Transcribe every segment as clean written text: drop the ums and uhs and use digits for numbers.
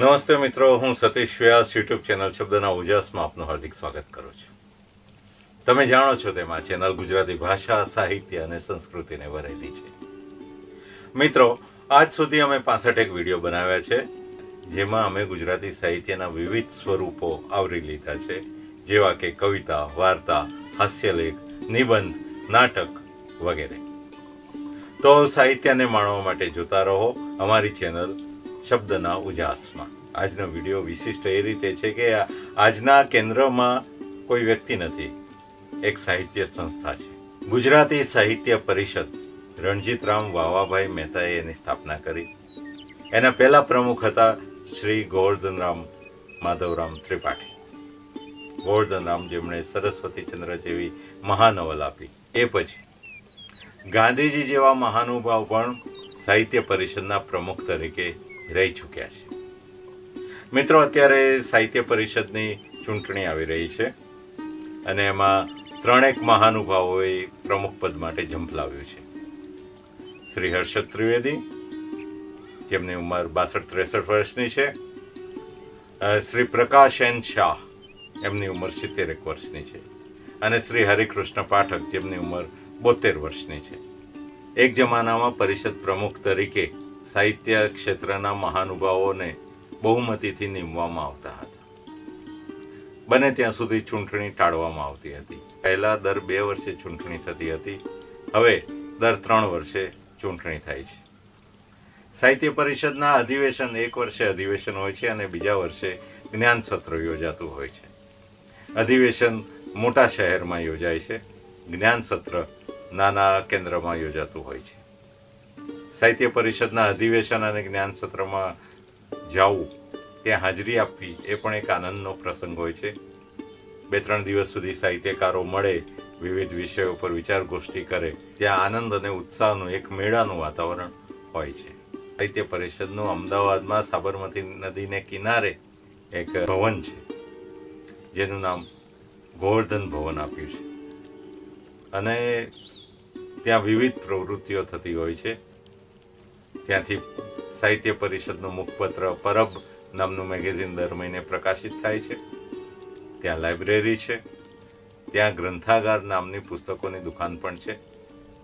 नमस्ते मित्रों, हूँ सतीश व्यास यूट्यूब चैनल शब्दना उजासमा आपनु हार्दिक स्वागत करूँ छूं। तमे जाणो छो तेम आ चेनल गुजराती भाषा साहित्य अने संस्कृतिने वरेली छे। मित्रों, आज सुधी अमे 65 एक विडियो बनाव्या छे, जेमां अमे गुजराती साहित्यना विविध स्वरूपों आवरी लीधा छे, जेवा के कविता, वार्ता, हास्यलेख, निबंध, नाटक वगैरह। तो साहित्यने माणवा माटे जोता रहो अमारी चेनल शब्दना उजासमा। आजनो विडियो विशिष्ट ए रीते छे के आजना केन्द्रमां कोई व्यक्ति नथी, एक साहित्य संस्था है। गुजराती साहित्य परिषद रणजीतराम वावाभाई मेहताए एनी स्थापना करी। एना पहला प्रमुख था श्री गोवर्धनराम माधवराम त्रिपाठी। गोवर्धनराम जेमणे सरस्वती चंद्र जेवी महानवल आपी। ए पछी गांधीजी जेवा महानुभाव पण साहित्य परिषदना प्रमुख तरीके रही चूक्या छे। मित्रों, अत्यारे साहित्य परिषदनी चूंटणी आवी रही छे अने एमां त्रणेक महानुभावोए प्रमुख पद माटे झंपलाव्युं छे। श्री हर्षद त्रिवेदी, जेमनी उमर 62-63 वर्षनी छे। श्री प्रकाश एन शाह, एमनी उमर 70 वर्षनी छे। अने श्री हरिकृष्ण पाठक, जेमनी उमर 72 वर्षनी छे। एक जमानामां परिषद प्रमुख तरीके साहित्य क्षेत्रना महानुभावोने बहुमतीथी नीमवामां आवता हता। बने त्यां सुधी चूंटणी टाळवामां आवती हती। पहला दर 2 वर्षे चूंटणी थती हती, हवे दर 3 वर्षे चूंटणी थाय छे। साहित्य परिषदना अधिवेशन 1 वर्षे अधिवेशन होय छे अने बीजा वर्षे ज्ञान सत्र योजातुं होय छे। अधिवेशन मोटा शहेरमां योजाय छे, ज्ञान सत्र नाना केन्द्रमां योजातुं होय छे। साहित्य परिषदना अधिवेशन अने ज्ञान सत्रमां जावुं, त्यां हाजरी आपवी ए पण एक आनंदनो प्रसंग होय छे। 2-3 दिवस सुधी साहित्यकारो मळे, विविध विषयों पर विचार गोष्ठी करे, त्यां आनंद अने उत्साहनुं एक मेळानुं वातावरण होय छे। साहित्य परिषदनुं अमदावादमां साबरमती नदीने किनारे एक भवन छे, जेनुं नाम गोवर्धन भवन आप्युं छे अने त्यां विविध प्रवृत्तिओ थती होय छे। त्यांथी साहित्य परिषदनुं मुखपत्र परब नामनु मेगेजीन दर महीने प्रकाशित थाय छे। त्या लाइब्रेरी छे, त्या ग्रंथागार नामनी पुस्तकोनी दुकान पण छे,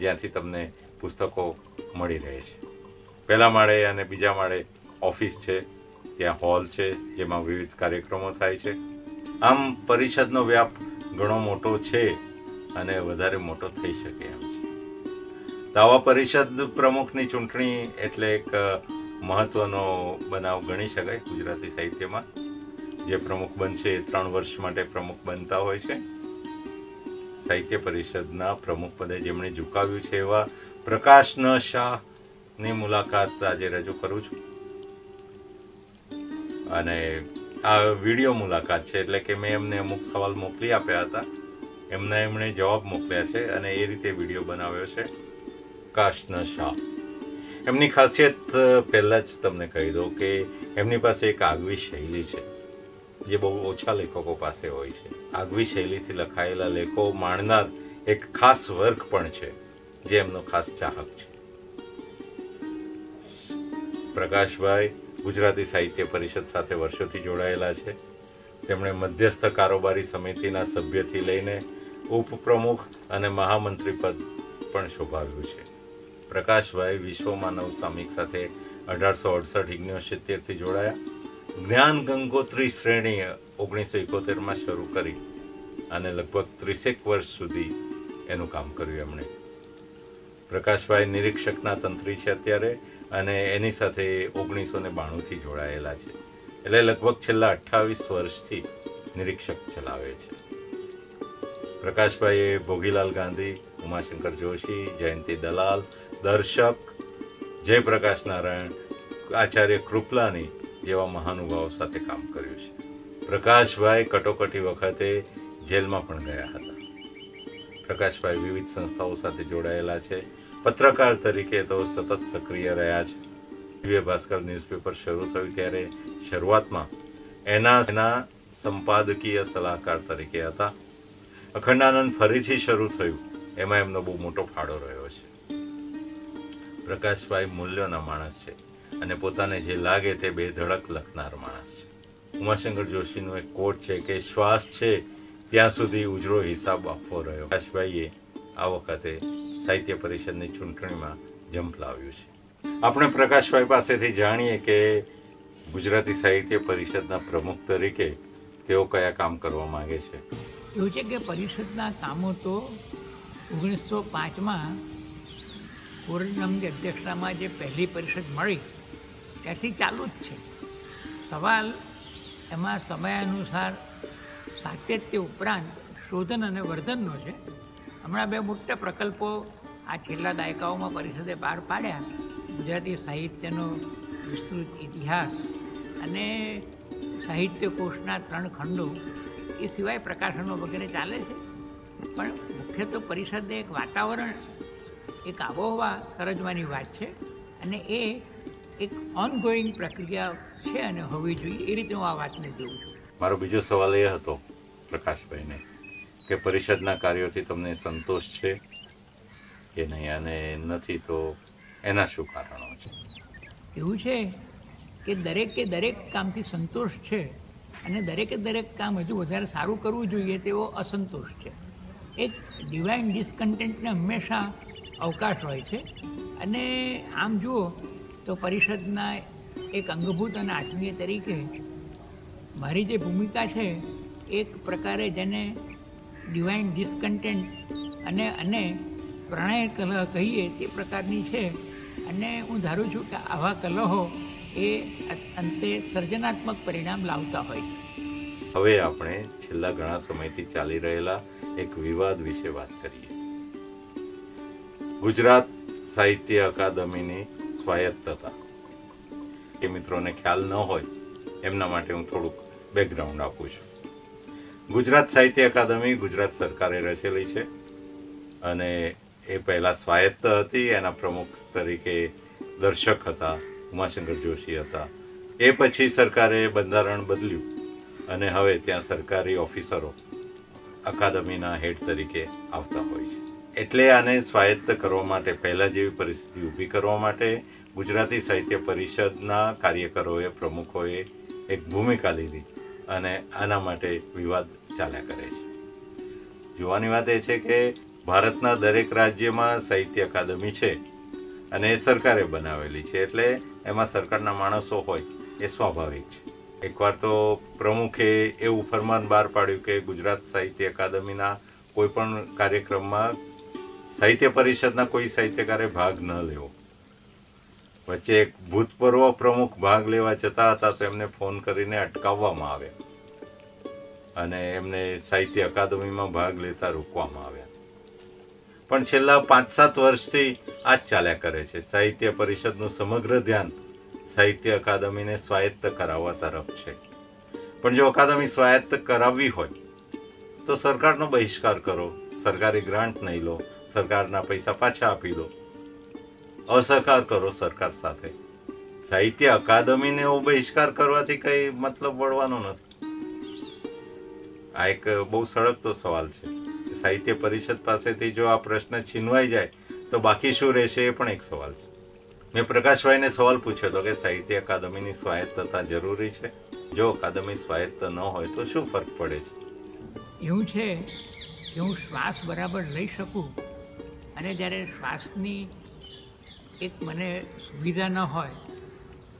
ज्यांथी तमने पुस्तको मळी रहे छे। पहला माळे अने बीजा माळे ऑफिस छे, त्या हॉल छे जेमां विविध कार्यक्रमो थाय छे। आम परिषदनो व्याप घणो मोटो छे अने वधारे मोटो थई शके एम छे। तावा परिषद प्रमुखनी चूंटणी एटले एक महत्वनो बनाव गणी शकाय गुजराती साहित्यमां। जे प्रमुख बनशे 3 वर्ष माटे प्रमुख बनता होय छे। साहित्य परिषदना प्रमुख पदे जेमणे झुकाव्युं छे एवा प्रकाश न शाहनी मुलाकात आज रजू करूं छूं। अने आ विडियो मुलाकात छे, एटले के मैं एमने अमुक सवाल मोकली आप्या हता, एमने एमणे जवाब मोकल्या छे अने ए रीते विडियो बनाव्यो छे। प्रकाश न शाह एमनी खासियत पहला ज तमने कही दो कि एमनी पासे एक आगवी शैली है, जे बहुत ओछा लेखकों पास हो। आगवी शैली थी लखायेला लेखों माणनार एक खास वर्ग पण छे, जे एमनो खास चाहक छे। प्रकाश भाई गुजराती साहित्य परिषद साथे वर्षोथी जोड़ायेला छे। तेमणे मध्यस्थ कारोबारी समितिना सभ्यथी लईने उपप्रमुख अने महामंत्री पद पण शोभाव्युं छे। प्रकाश भाई विश्व मानव सामिक साथ 1868 1970 थी जोड़ाया। ज्ञान गंगोत्री श्रेणी 1971 में शुरू करी अने लगभग 30 वर्ष सुधी एनु काम कर्युं एमणे। प्रकाश भाई निरीक्षकना तंत्री छे अत्यारे अने एनी साथे 1992 थी जोड़ायेला छे, एटले लगभग छेल्ला 28 वर्षथी निरीक्षक चलावे छे। प्रकाश भाई भोगीलाल गांधी, उमाशंकर जोशी, जयंती दलाल, दर्शक, जयप्रकाश नारायण, आचार्य कृपलानी जेवा महानुभावों साथे काम कर्युं छे। प्रकाश भाई कटोकटी वखते जेल में पण गया हता। प्रकाश भाई विविध संस्थाओं साथे जोड़ायेला छे। पत्रकार तरीके तो सतत सक्रिय रह्या छे। दिव्य भास्कर न्यूज़पेपर शुरू थयुं त्यारे शुरुआत में एना संपादकीय सलाहकार तरीके हता। अखंड आनंद फरीथी शुरू थयुं, एमां एमनो बहु मोटो फाड़ो रह्यो छे। प्रकाश भाई मूल्योना माणस छे, અને પોતાને જે લાગે તે બેધડક લખનાર માણસ છે. ઉમાશંકર જોશીનો એક કોટ છે કે શ્વાસ છે ત્યાં સુધી ઉજળો હિસાબ આપવો રહ્યો. પ્રકાશભાઈએ આ વખતે સાહિત્ય પરિષદની ચૂંટણીમાં જંપ લાવ્યું છે. આપણે પ્રકાશભાઈ પાસેથી જાણીએ કે ગુજરાતી સાહિત્ય પરિષદના પ્રમુખ તરીકે તેઓ કયા કામ કરવા માગે છે. એવું છે કે પરિષદના કામો તો 1905માં કોરડનામની અધ્યક્ષતામાં જે પહેલી પરિષદ મળી ત્યાંથી ચાલુ જ છે. સવાલ એમાં સમય અનુસાર સાતત્ય ઉપરાંત શોધન અને વર્ધનનો છે. હમણાં બે મોટા પ્રકલ્પો આ છેલ્લા દાયકાઓમાં પરિષદે બહાર પાડ્યા. ગુજરાતી સાહિત્યનો વિસ્તૃત ઇતિહાસ અને સાહિત્ય કોષના 3 ખંડો, એ સિવાય પ્રકાશનો વગેરે ચાલે છે. પણ મુખ્ય તો પરિષદને એક વાતાવરણ, એક આબોહવા સર્જવાની વાત છે અને એ એક ઓનગોઈંગ પ્રક્રિયા છે અને હોવી જોઈએ, એ રીતે હું આ વાતને જોઉં છું. મારો બીજો સવાલ એ હતો પ્રકાશભાઈને કે પરિષદના કાર્યોથી તમને સંતોષ છે કે નહીં, અને નથી તો એના શું કારણો છે? એવું છે કે દરેક કામથી સંતોષ છે અને દરેક કામ હજુ વધારે સારું કરવું જોઈએ તેવો અસંતોષ છે. એક ડિવાઇન ડિસકન્ટેન્ટને હંમેશા અવકાશ હોય છે અને આમ જુઓ તો પરિષદના એક અંગભૂત અને આત્મીય તરીકે મારી જે ભૂમિકા છે એક પ્રકારે જેને ડિવાઇન ડિસકન્ટેન્ટ અને પ્રણય કલહ કહીએ તે પ્રકારની છે. અને હું ધારું છું કે આવા કલહો એ અંતે સર્જનાત્મક પરિણામ લાવતા હોય છે. હવે આપણે છેલ્લા ઘણા સમયથી ચાલી રહેલા એક વિવાદ વિશે વાત કરીએ. ગુજરાત સાહિત્ય અકાદમીની સ્વાયત્તતા, એ મિત્રોને ખ્યાલ ન હોય એમના માટે હું થોડુંક બેકગ્રાઉન્ડ આપું છું. ગુજરાત સાહિત્ય અકાદમી ગુજરાત સરકારે રચેલી છે અને એ પહેલાં સ્વાયત્ત હતી. એના પ્રમુખ તરીકે દર્શક હતા, ઉમાશંકર જોશી હતા. એ પછી સરકારે બંધારણ બદલ્યું અને હવે ત્યાં સરકારી ઓફિસરો અકાદમીના હેડ તરીકે આવતા હોય છે. એટલે આને સ્વાયત્ત કરવા માટે, પહેલાં જેવી પરિસ્થિતિ ઊભી કરવા માટે ગુજરાતી સાહિત્ય પરિષદના કાર્યકરોએ, પ્રમુખોએ એક ભૂમિકા લીધી અને આના માટે વિવાદ ચાલ્યા કરે છે. જોવાની વાત એ છે કે ભારતના દરેક રાજ્યમાં સાહિત્ય અકાદમી છે અને એ સરકારે બનાવેલી છે, એટલે એમાં સરકારના માણસો હોય એ સ્વાભાવિક છે. એકવાર તો પ્રમુખે એવું ફરમાન બહાર પાડ્યું કે ગુજરાત સાહિત્ય અકાદમીના કોઈપણ કાર્યક્રમમાં સાહિત્ય પરિષદના કોઈ સાહિત્યકારે ભાગ ન લેવો. વચ્ચે એક ભૂતપૂર્વ પ્રમુખ ભાગ લેવા જતા હતા તો એમને ફોન કરીને અટકાવવામાં આવ્યા અને એમને સાહિત્ય અકાદમીમાં ભાગ લેતા રોકવામાં આવ્યા. પણ છેલ્લા 5-7 વર્ષથી આ જ ચાલ્યા કરે છે. સાહિત્ય પરિષદનું સમગ્ર ધ્યાન સાહિત્ય અકાદમીને સ્વાયત્ત કરાવવા તરફ છે. પણ જો અકાદમી સ્વાયત્ત કરાવવી હોય તો સરકારનો બહિષ્કાર કરો, સરકારી ગ્રાન્ટ નહીં લો, સરકારના પૈસા પાછા આપી દો, અસહકાર કરો સરકાર સાથે. સાહિત્ય અકાદમીને એવો બહિષ્કાર કરવાથી કંઈ મતલબ વળવાનો નથી. આ એક બહુ સળગતો સવાલ છે. સાહિત્ય પરિષદ પાસેથી જો આ પ્રશ્ન છીનવાઈ જાય તો બાકી શું રહેશે એ પણ એક સવાલ છે. મેં પ્રકાશભાઈને સવાલ પૂછ્યો હતો કે સાહિત્ય અકાદમીની સ્વાયત્તતા જરૂરી છે, જો અકાદમી સ્વાયત્ત ન હોય તો શું ફરક પડે છે? એવું છે કે હું શ્વાસ બરાબર લઈ શકું અને જ્યારે શ્વાસની એક મને સુવિધા ન હોય,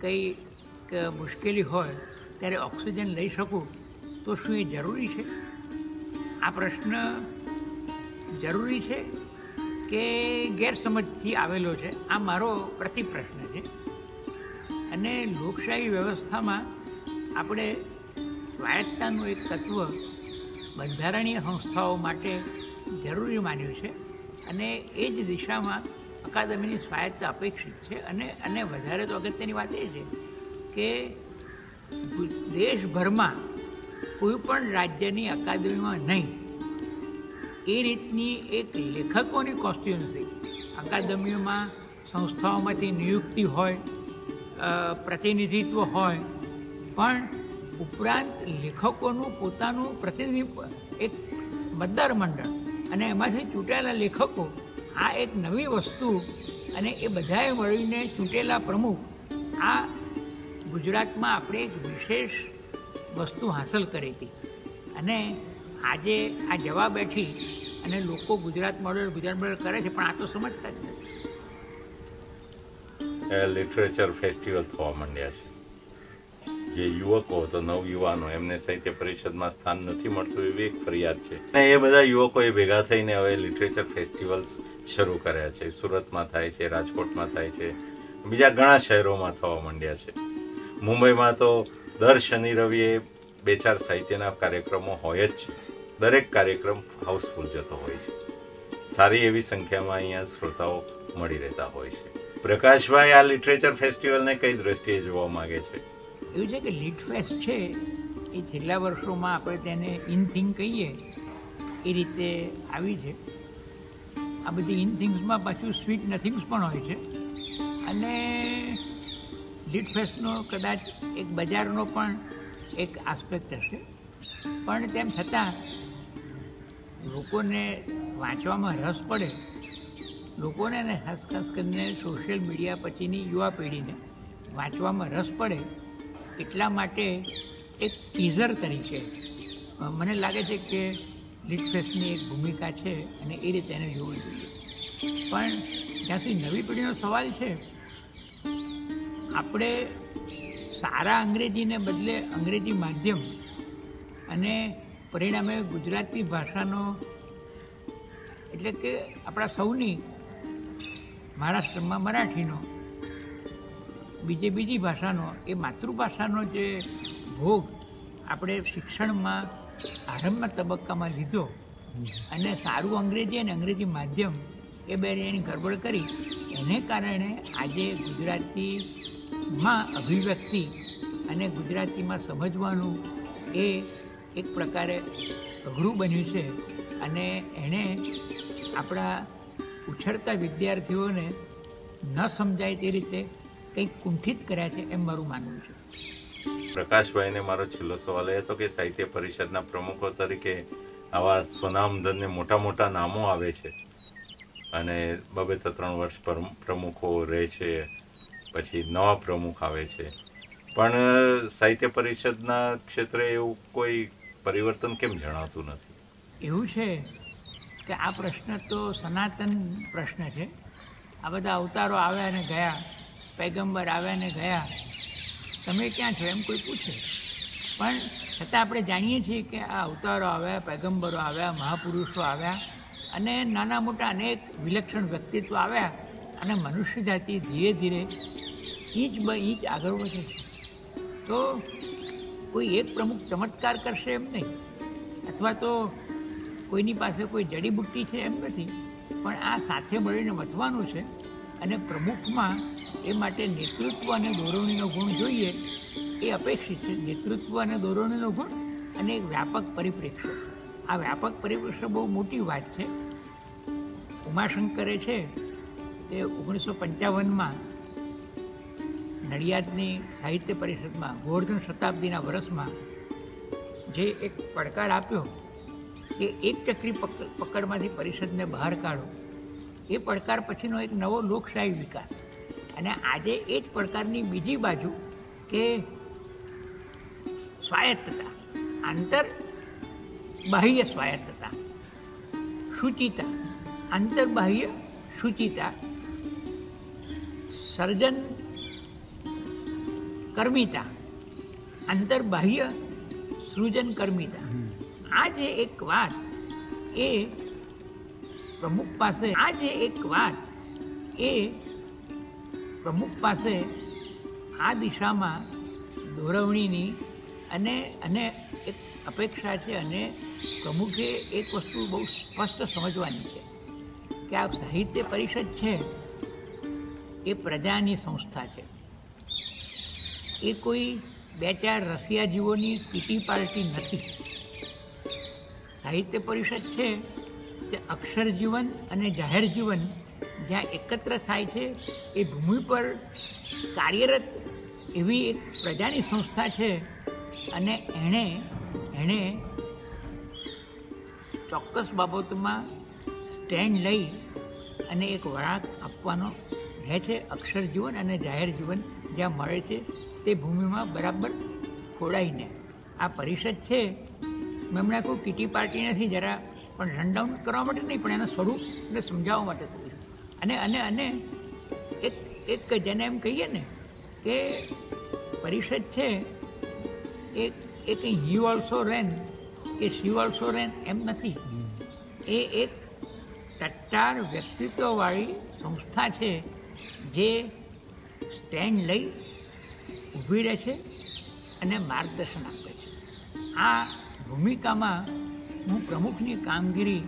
કંઈક મુશ્કેલી હોય ત્યારે ઓક્સિજન લઈ શકું, તો શું એ જરૂરી છે? આ પ્રશ્ન જરૂરી છે કે ગેરસમજથી આવેલો છે? આ મારો પ્રતિપ્રશ્ન છે. અને લોકશાહી વ્યવસ્થામાં આપણે સ્વાયત્તાનું એક તત્વ બંધારણીય સંસ્થાઓ માટે જરૂરી માન્યું છે અને એ જ દિશામાં અકાદમીની સ્વાયત્ત અપેક્ષિત છે. અને વધારે તો અગત્યની વાત એ છે કે દેશભરમાં કોઈપણ રાજ્યની અકાદમીમાં નહીં, એ રીતની એક લેખકોની કોન્સ્ટિટ્યુન્સી અકાદમીઓમાં સંસ્થાઓમાંથી નિયુક્તિ હોય, પ્રતિનિધિત્વ હોય, પણ ઉપરાંત લેખકોનું પોતાનું પ્રતિનિધિત્વ, એક મતદાર મંડળ અને એમાંથી ચૂંટાયેલા લેખકો, આ એક નવી વસ્તુ અને એ બધાએ મળીને ચૂંટેલા પ્રમુખ आ गुजरात में आपणे एक विशेष वस्तु हासिल करी थी। आज आ जवा बैठी अने लोको गुजरात मॉडल करे छे, पण आ तो समजता ज नथी। लिटरेचर फेस्टिवल थवा मांड्या छे। जे युवको तो नवयुवानो एमने साहित्य परिषदमां स्थान नथी मळतुं एवी एक फरियाद छे अने ए बधा युवकोए भेगा थईने हवे लिटरेचर फेस्टिवल्स शरू कर्या छे। सूरतमां थाय छे, राजकोटमां थाय छे, बीजा घणा शहेरोमां थवा मांड्या छे। मुंबईमां तो दर शनि रविए बे चार साहित्यना कार्यक्रमों होय ज छे। दरेक कार्यक्रम हाउसफुल जतो होय छे। सारी एवी संख्या में अहींया श्रोताओ मळी रहेता होय छे। प्रकाश भाई आ लिटरेचर फेस्टिवल ने कई दृष्टिए जोवा मांगे छे? एवुं छे के लिटफेस्ट छे ए छेल्ला वर्षोमां आपणे तेने इन थिंग कहीए ए रीते आवी छे। आ बधी इन थिंग्समां पाछुं स्वीट नथिंग्स पण होय छे अने लिटफेस्टनो कदाच एक बजारनो पण एक आस्पेक्ट हशे, पण तेम छतां लोकोने वाँचवामां रस पड़े। लोकोने ने खास खास करीने सोशियल मीडिया पछीनी युवा पेढ़ीने वाँचवामां रस पड़े एटला माटे एक टीजर तरीके मने लागे छे के लिटफेस्टनी एक भूमिका छे अने ए रीते एने जोवू जोईए। पण ज्यां सुधी नवी पेढ़ीनो सवाल छे, आपणे सारा अंग्रेजीने बदले अंग्रेजी माध्यम अने परिणामे गुजराती भाषानो एटले के आपणा सौनी महाराष्ट्रमां मराठीनो बीजे बीजी भाषानो ए मातृभाषानो जे भोग आपणे शिक्षणमां आरंभना तबक्कामां लीधो अने सारू अंग्रेजी अने अंग्रेजी माध्यम ए बेनी गड़बड़ करी एने कारणे आजे गुजरातीमां अभिव्यक्ति अने गुजरातीमां समजवानुं ए एक प्रकारे अघरू बन्यु छे अने एणे आपणा उछरता विद्यार्थीओने न समजाय ते रीते कंईक कुंठित कर्या छे एम मारुं मानवुं छे। प्रकाशभाईने मारो छेल्लो सवाल ए हतो के साहित्य परिषदना प्रमुखो तरीके आवा स्वनामधन्य मोटा मोटा नामो आवे छे अने बबे ते त्रण वर्ष पर प्रमुखो रहे छे, पछी नवा प्रमुख आवे छे, पण साहित्य परिषदना क्षेत्रे एवुं कोई परिवर्तन केम जणातुं नथी? एवुं छे के आ प्रश्न तो सनातन प्रश्न छे। आ बधा अवतारो आव्या ने गया, पैगंबर आव्या ने गया, तमे क्यां छो एम कोई पूछे, पण छतां आपणे जाणीए छीए के आ अवतारो आव्या, पैगंबरो आव्या, महापुरुषो आव्या अने नाना मोटा अनेक विलक्षण व्यक्तित्व आव्या अने मनुष्य जाति धीरे धीरे इंच ब इंच आगळ वधे छे। तो कोई एक प्रमुख चमत्कार करशे एम नहीं, अथवा तो कोईनी पासे कोई जड़ीबूटी है एम नहीं, पण आ साथे मळीने वधवानुं छे अने प्रमुखमां ए माटे नेतृत्व अने दोरवणीनो गुण जोईए ए अपेक्षित है। नेतृत्व अने दोरवणीनो गुण अने एक व्यापक परिप्रेक्ष्य। आ व्यापक परिप्रेक्ष्य बहु मोटी वात छे। उमाशंकरे छे ते 1955 मां नडियादनी साहित्य परिषद में गोवर्धन शताब्दी वर्ष में जे एक પડકાર આપ્યો કે एक चक्री पकड़ में परिषद ने बहार काढ़ो। ये પડકાર पछीनो एक नवो लोकशाही विकास अने आजे ए ज પડકારની बीजी बाजू के स्वायत्तता, आंतर बाह्य स्वायत्तता, शुचिता, आंतर बाह्य शुचिता, सर्जन कर्मिता, अंतर्बाह्य सृजन कर्मिता। आज एक बात ए प्रमुख पास आ दिशा में दोरवणीनी अने एक अपेक्षा है अने प्रमुखे एक वस्तु बहुत स्पष्ट समझवानी है कि आ साहित्य परिषद है ये प्रजानी संस्था है। ये कोई बे चार रसियाजीवोनी किटी पार्टी नहीं। साहित्य परिषद है तो अक्षर जीवन और जाहिर जीवन ज्यां एकत्र थाय छे ए भूमि पर कार्यरत एवं एक प्रजानी संस्था है अने एणे एणे चौक्कस बाबत में स्टेन्ड लई अने एक वळांक आपवानो रहे छे अक्षर जीवन अने जाहिर जीवन ज्यां मळे छे ते भूमि में बराबर खोड़ाईने आ परिषद है। मैं हमणा कोई किटी पार्टी नहीं जरा पण रनडाउन करवा माटे नहीं पण एना स्वरूप ने समजाववा माटे अने अने अने एक एक जेने एम कहीए ने के परिषद है एक एक यू ऑल्सो रेन के शी ऑल्सो रेन एम नहीं ए एक टट्टार व्यक्तित्ववाड़ी संस्था है जे स्टेन्ड लई ऊभी रहे छे अने मार्गदर्शन आपे छे। आ भूमिका में हूँ प्रमुखनी कामगीरी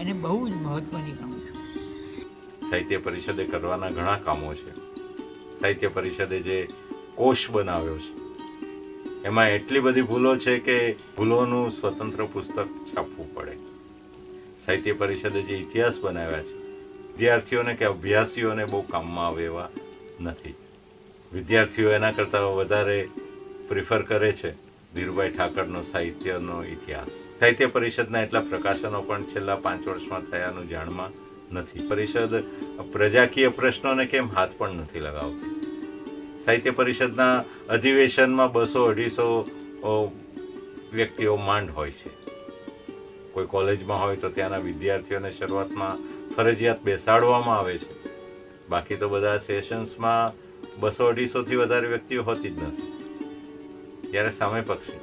एने बहु ज महत्वनी गणुं छुं। साहित्य परिषदे करवाना घणा कामों छे। साहित्य परिषदे जे कोष बनाव्यो छे एमां एटली बधी भूलो छे के भूलोनुं स्वतंत्र पुस्तक छापवुं पड़े। साहित्य परिषदे जे इतिहास बनाव्या छे विद्यार्थीओने के अभ्यासीओने बहु काममां आवेवा नथी। विद्यार्थीओ एना करता वधारे प्रिफर करे छे धीरूभाई ठाकरनो साहित्यनो इतिहास। साहित्य परिषदना एटला प्रकाशनो पण छेल्ला 5 वर्षमां थयानुं जाणमां नथी। परिषद प्रजाकीय प्रश्नोने केम हाथ पण नथी लगावती। साहित्य परिषदना अधिवेशनमां 200-250 व्यक्तिओ मांड होय छे। कोई कॉलेजमां होय तो त्याना विद्यार्थीओने शरूआतमां फरजियात बेसाडवामां आवे छे। बाकी तो बधा सेशन्समां 200-250 थी वधारे व्यक्तिओ होती ज नथी। त्यारे सामे पक्षे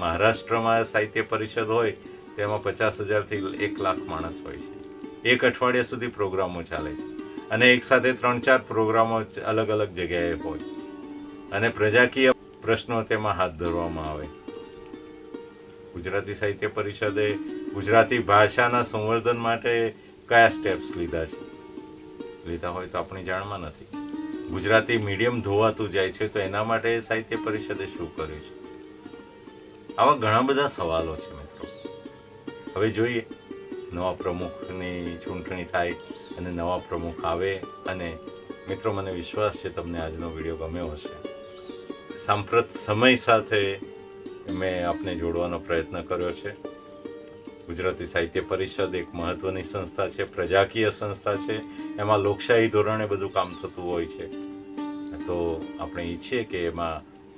महाराष्ट्र में साहित्य परिषद होय तेमां 50,000 થી 1 લાખ माणस होय छे। एक अठवाडिया सुधी प्रोग्रामों चाले अने एक साथे 3-4 प्रोग्रामों अलग अलग जग्याए होय अने प्रजाकीय प्रश्नों तेमां हाथ धरवामां आवे। गुजराती साहित्य परिषदे गुजराती भाषाना संवर्धन माटे कया स्टेप्स लीधा छे लीधा होय तो आपणी जाणमां नथी। गुजराती मीडियम धोवातुं जाय छे तो एना माटे साहित्य परिषदे शुं कर्युं छे। आवा घणा बधा सवालो छे मित्रो। हवे जोईए नवा प्रमुखनी चूंटणी थाय अने नवा प्रमुख आवे अने मित्रो मने विश्वास छे तमने आजनो विडियो गम्यो हशे। सांप्रत समय साथे मैं आपने जोड़वानो प्रयत्न कर्यो छे। गुजराती साहित्य परिषद एक महत्वनी संस्था है, प्रजाकीय संस्था है, एमां लोकशाही धोरणे बधुं काम थतुं होय छे। तो आपणे ईच्छीए के एमां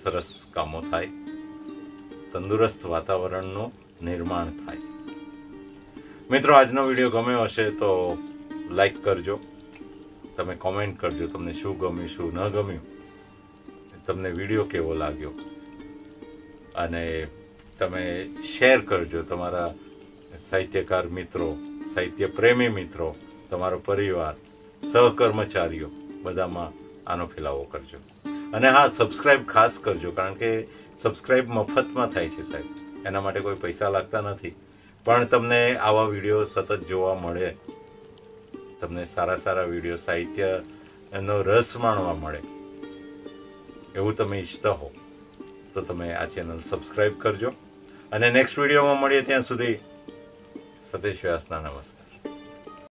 सरस कामो थाय, तंदुरस्त वातावरणनुं निर्माण थाय। मित्रों आजनो विडियो गम्यो हशे तो लाइक करजो, तमे कमेंट करजो तमने शुं गम्युं शुं न गम्युं, तमने विडियो केवो लाग्यो अने तमे शेर करजो तमारा साहित्यकार मित्रों, साहित्य प्रेमी मित्रों, तमारो परिवार, सहकर्मचारीओ बधामां आनो फैलावो करजो अने हाँ सब्सक्राइब खास करजो कारण के सब्सक्राइब मफत में थाय छे साहेब। एना माटे कोई पैसा लागता नथी पण तमने आवा विडियो सतत जोवा मळे, तमने सारा सारा विडियो साहित्यनो रस माणवा मळे एवुं तमे इच्छता हो तो तमे आ चेनल सब्सक्राइब करजो अने नेक्स्ट विडियो में मळीए त्यां सुधी सतीश व्यासना नमस्कार।